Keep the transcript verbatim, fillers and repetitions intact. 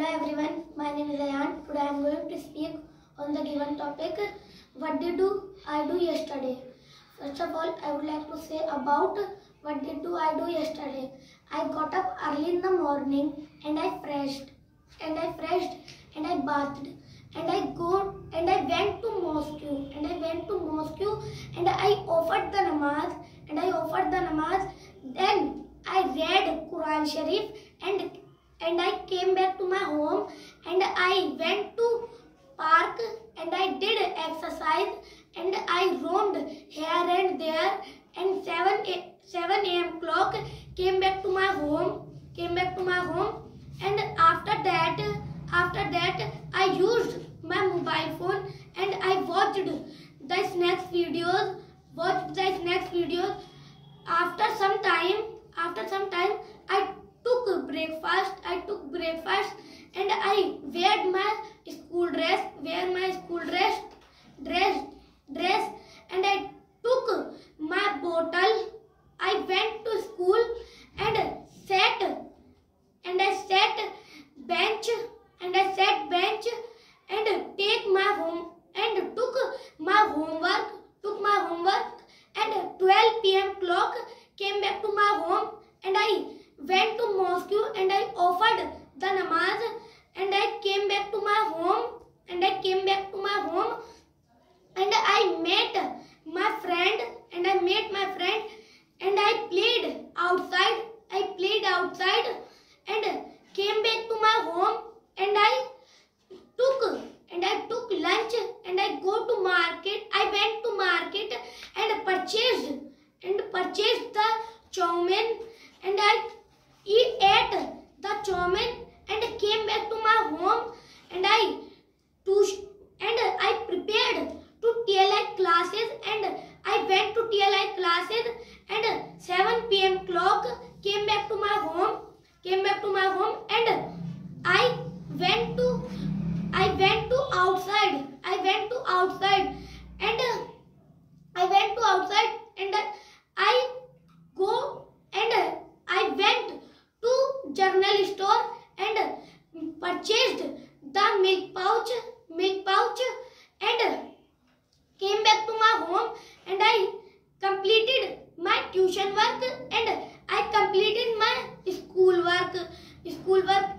Hello everyone, my name is Aryan. Today I am going to speak on the given topic, what did do I do yesterday? First of all, I would like to say about what did do I do yesterday. I got up early in the morning and I freshed and I freshed and I bathed and I go and I went to mosque and I went to mosque and I offered the namaz and I offered the namaz. Then I read Quran Sharif and and I came back to my home and I went to park and I did exercise and I roamed here and there and seven a m clock came back to my home came back to my home and after that after that I used my mobile phone and I watched the snacks videos watched the snacks videos after some time after some time I breakfast I took breakfast and I wear my school dress wear my school dress dress dress and I took my bottle. I went to school and sat and I sat bench and I sat bench and take my home and took my homework took my homework and twelve p m clock came back to my home and I went to mosque and I offered the namaz and I came back to my home and I came back to my home and I met my friend and I met my friend and I played outside I played outside and came back to my home and I took and I took lunch and I go to market I went to market and purchased and purchased the chow mein and I He ate the chowmein and came back to my home and I to and I prepared to T L I classes and I went to T L I classes and seven p m clock came back to my home came back to my home and I went to I went to outside I went to outside and I went to outside and I go and I went general store and purchased the milk pouch milk pouch and came back to my home and I completed my tuition work and I completed my school work school work